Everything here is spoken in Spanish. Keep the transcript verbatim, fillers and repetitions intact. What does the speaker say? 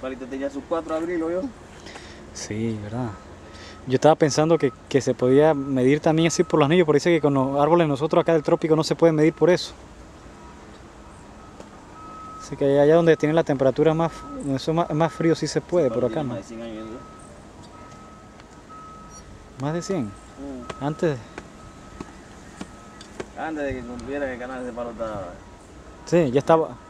Palito tenía sus cuatro abrilos yo. Sí, verdad. Yo estaba pensando que, que se podía medir también así por los anillos, porque dice que con los árboles nosotros acá del trópico no se puede medir por eso. Así que allá donde tiene la temperatura más, eso más, más frío sí se puede, pero acá no. Más de cien años, ¿no? ¿Más de cien? Mm. Antes... Antes de que cumpliera que el canal se paró estaba... Sí, ya estaba...